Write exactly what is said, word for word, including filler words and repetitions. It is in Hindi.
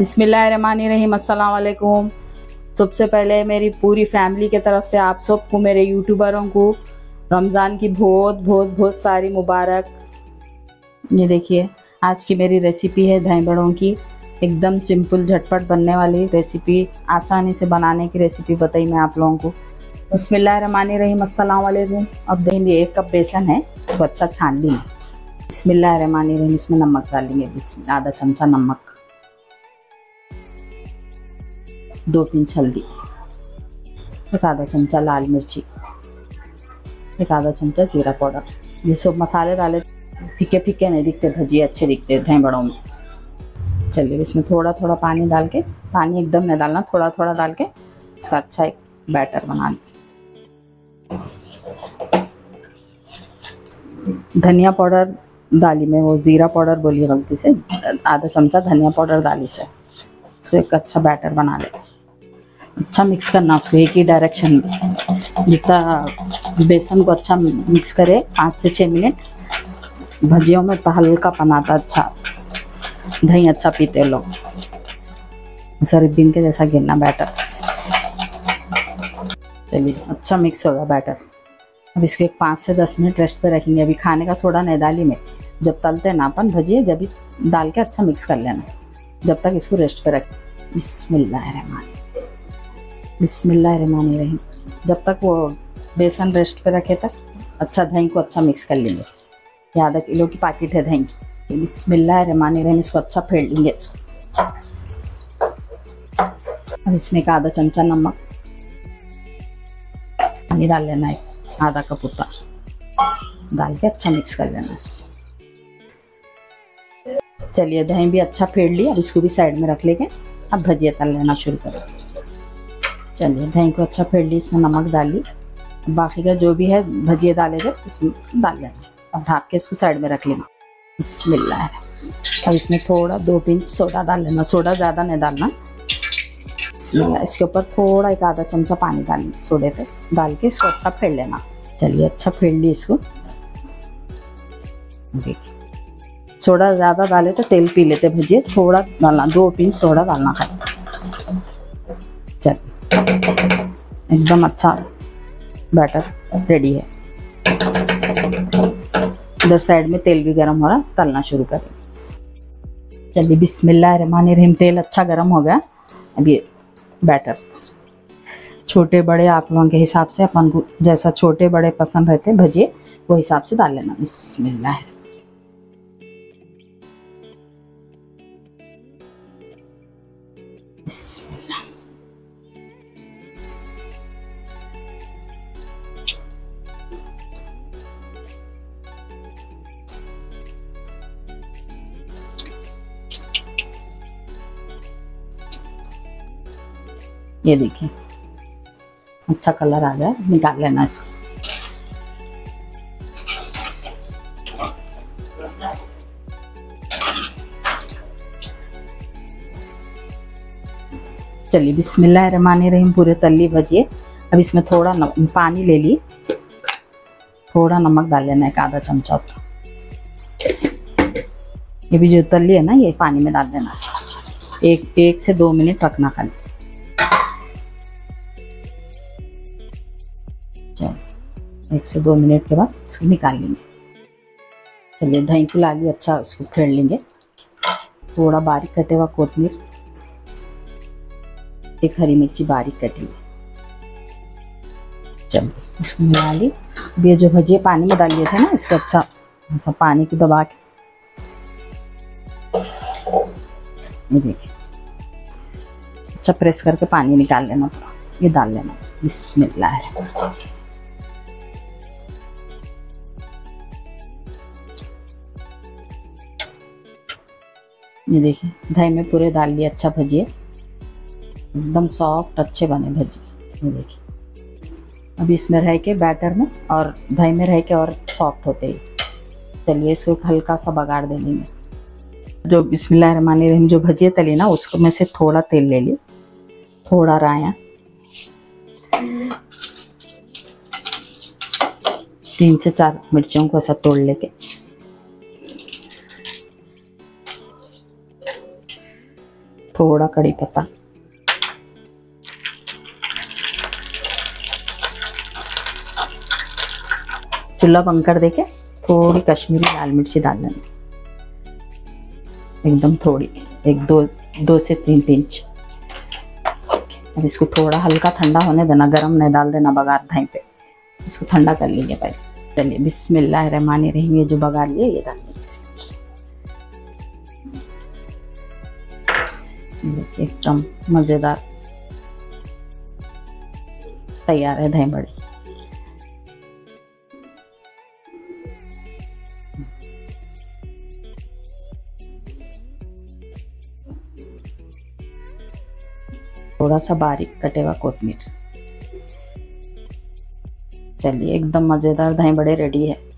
बिस्मिल्लाहिर्रहमानिर्रहीम। अस्सलाम वालेकुम। सबसे पहले मेरी पूरी फैमिली के तरफ से आप सबको, मेरे यूट्यूबरों को रमज़ान की बहुत बहुत बहुत सारी मुबारक। ये देखिए, आज की मेरी रेसिपी है दही वड़ों की, एकदम सिंपल झटपट बनने वाली रेसिपी, आसानी से बनाने की रेसिपी बताई मैं आप लोगों को। बिस्मिल्लाहिर्रहमानिर्रहीम। अस्सलाम वालेकुम। अब दही में एक कप बेसन है, उसको अच्छा छान लेंगे। बिस्मिल्लाहिर्रहमानिर्रहीम। इसमें नमक डालेंगे, आधा चमचा नमक, दो पिंच हल्दी, एक आधा चमचा लाल मिर्ची, एक आधा चमचा जीरा पाउडर। ये सब मसाले डाले, फीके फीके नहीं दिखते, भजिए अच्छे दिखते हैं दही वड़ों में। चलिए, इसमें थोड़ा थोड़ा पानी डाल के, पानी एकदम नहीं डालना, थोड़ा थोड़ा डाल के इसका अच्छा एक बैटर बना लें। धनिया पाउडर डाली मैं, वो जीरा पाउडर बोली गलती से, आधा चमचा धनिया पाउडर डाली से उसको एक अच्छा बैटर बना ले। अच्छा मिक्स करना उसको एक ही डायरेक्शन में, जितना बेसन को अच्छा मिक्स करे पाँच से छः मिनट। भजियों में हल्का पनाता, अच्छा दही अच्छा पीते लोग, सरबिन के जैसा गिरना बैटर। चलिए, अच्छा मिक्स होगा बैटर। अब इसको एक पाँच से दस मिनट रेस्ट पे रखेंगे। अभी खाने का सोडा नहीं डाली में, जब तलते ना अपन भजिए, जब ही डाल के अच्छा मिक्स कर लेना, जब तक इसको रेस्ट पे रख। बिस्मिल्लाहिर्रहमानिर्रहीम। बिस्मिल्लाहिर्रहमानिर्रहीम। जब तक वो बेसन रेस्ट पे रखे तक अच्छा दही को अच्छा मिक्स कर लेंगे। ये आधा किलो की पैकेट है दही की। बिस्मिल्लाहिर्रहमानिर्रहीम। इसको अच्छा फेंट लेंगे इसको। अब इसमें का आधा चमचा नमक, पानी डाल लेना है, आधा कप उतना डाल के अच्छा मिक्स कर लेना इसको। चलिए, दही भी अच्छा फेंट लिया, अब इसको भी साइड में रख लेंगे। अब भजिया तल लेना शुरू करें। चलिए, दही को अच्छा फेंट ली, इसमें नमक डाल ली, बाकी का जो भी है भजिया डाले जब इसमें डाल लेना। अब ढाँप के इसको साइड में रख लेना। बिस्मिल्लाह। अब इसमें थोड़ा दो पिंच सोडा डाल लेना, सोडा ज़्यादा नहीं डालना। बिस्मिल्लाह। इसके ऊपर थोड़ा एक आधा चमचा पानी डाल, सोडे पे डाल के इसको अच्छा फेंट लेना। चलिए, अच्छा फेंट ली इसको। देखिए, सोडा ज़्यादा डाले तो तेल पी लेते भजिए, थोड़ा डालना, दो पिंच सोडा डालना है। चल, एकदम अच्छा बैटर रेडी है। इधर साइड में तेल भी गर्म हो रहा, तलना शुरू करें। चलिए, बिस्मिल्लाहिर्रहमानिर्रहीम। तेल अच्छा गर्म हो गया। अब ये बैटर छोटे बड़े आप लोगों के हिसाब से, अपन को जैसा छोटे बड़े पसंद रहते भजिए वो हिसाब से डाल लेना। बिस्मिल्लाहिर्रहमानिर्रहीम। ये देखिए, अच्छा कलर आ गया, निकाल लेना इसको। चलिए, बिस्मिल्लाहिर्रहमानिर्रहीम। पूरे तली भजिए। अब इसमें थोड़ा न, पानी ले ली, थोड़ा नमक डाल लेना है, एक आधा चमचा। ये भी जो तली है ना, ये पानी में डाल देना। एक एक से दो मिनट रखना खाली। चलिए, एक से दो मिनट के बाद इसको निकाल लेंगे। चलिए, दही को ला लिया, अच्छा उसको फेंट लेंगे। थोड़ा बारीक कटे हुआ कोतमीर, एक हरी मिर्ची बारीक कटी हुई। चलिए, इसको मिला ली। ये जो भजिए पानी में डालिए थे ना, इसको अच्छा ऐसा पानी को दबा के, ये देखिए, अच्छा प्रेस करके पानी निकाल लेना पूरा, ये डाल लेना। बिस्मिल्लाह। ये देखिए, दही में पूरे डाल लिए। अच्छा भजिए एकदम सॉफ्ट अच्छे बने भजिए। ये देखिए, अभी इसमें रह के बैटर में और दही में रह के और सॉफ्ट होते हैं। चलिए, इसको हल्का सा बघाड़ देने में, जो बिस्मिल्लाहिर्रहमानिर्रहीम जो भजिए तली ना, उसको में से थोड़ा तेल ले लिए, थोड़ा राया, तीन से चार मिर्चों को ऐसा तोड़ लेके, थोड़ा कड़ी पत्ता। चूल्हा बंद कर देके थोड़ी कश्मीरी लाल मिर्ची डाल देना, एकदम थोड़ी, एक दो दो से तीन पिंच। अब इसको थोड़ा हल्का ठंडा होने देना, गरम नहीं डाल देना बघार धाई पे। इसको ठंडा कर लीजिए भाई। चलिए बिस्मिल्लाहिर्रहमानिर्रहीम, ये जो बघार लिए ये डाल देंगे। एकदम मज़ेदार तैयार है दही बड़े। थोड़ा सा बारीक कटे हुआ कोथिंबीर। चलिए एकदम मज़ेदार दही बड़े रेडी है।